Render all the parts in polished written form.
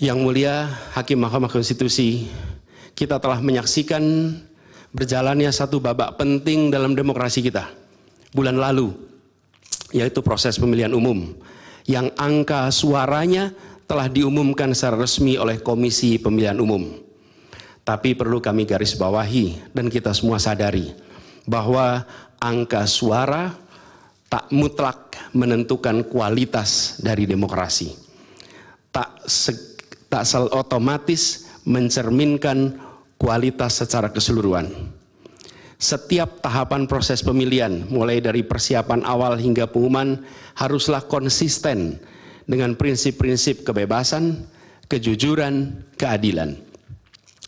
Yang Mulia Hakim Mahkamah Konstitusi, kita telah menyaksikan berjalannya satu babak penting dalam demokrasi kita bulan lalu, yaitu proses pemilihan umum yang angka suaranya telah diumumkan secara resmi oleh Komisi Pemilihan Umum. Tapi perlu kami garis bawahi dan kita semua sadari bahwa angka suara tak mutlak menentukan kualitas dari demokrasi. Tak otomatis mencerminkan kualitas secara keseluruhan. Setiap tahapan proses pemilihan, mulai dari persiapan awal hingga pengumuman, haruslah konsisten dengan prinsip-prinsip kebebasan, kejujuran, keadilan.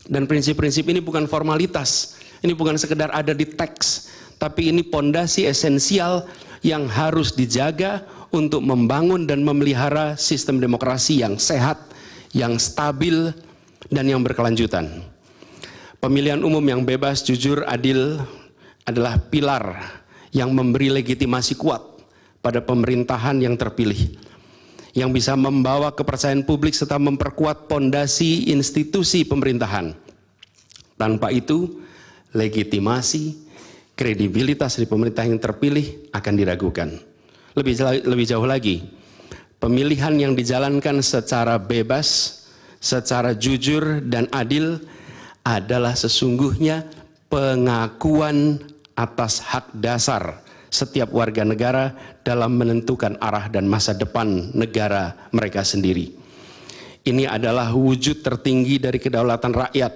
Dan prinsip-prinsip ini bukan formalitas, ini bukan sekedar ada di teks, tapi ini pondasi esensial yang harus dijaga untuk membangun dan memelihara sistem demokrasi yang sehat, yang stabil, dan yang berkelanjutan. Pemilihan umum yang bebas, jujur, adil adalah pilar yang memberi legitimasi kuat pada pemerintahan yang terpilih, yang bisa membawa kepercayaan publik serta memperkuat pondasi institusi pemerintahan. Tanpa itu, legitimasi, kredibilitas dari pemerintah yang terpilih akan diragukan. Lebih jauh lagi, pemilihan yang dijalankan secara bebas, secara jujur dan adil adalah sesungguhnya pengakuan atas hak dasar setiap warga negara dalam menentukan arah dan masa depan negara mereka sendiri. Ini adalah wujud tertinggi dari kedaulatan rakyat,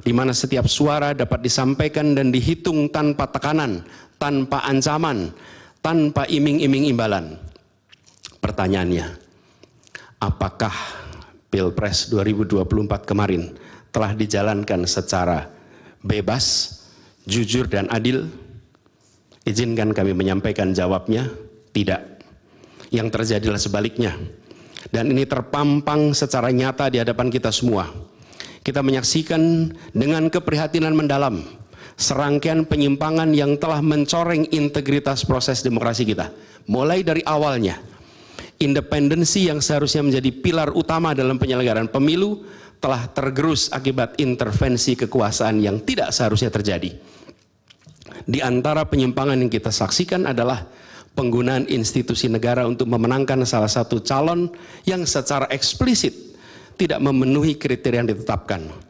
di mana setiap suara dapat disampaikan dan dihitung tanpa tekanan, tanpa ancaman, tanpa iming-iming imbalan. Pertanyaannya, apakah Pilpres 2024 kemarin telah dijalankan secara bebas, jujur dan adil? Izinkan kami menyampaikan jawabnya, tidak. Yang terjadilah sebaliknya. Dan ini terpampang secara nyata di hadapan kita semua. Kita menyaksikan dengan keprihatinan mendalam serangkaian penyimpangan yang telah mencoreng integritas proses demokrasi kita. Mulai dari awalnya, independensi yang seharusnya menjadi pilar utama dalam penyelenggaraan pemilu telah tergerus akibat intervensi kekuasaan yang tidak seharusnya terjadi. Di antara penyimpangan yang kita saksikan adalah penggunaan institusi negara untuk memenangkan salah satu calon yang secara eksplisit tidak memenuhi kriteria yang ditetapkan.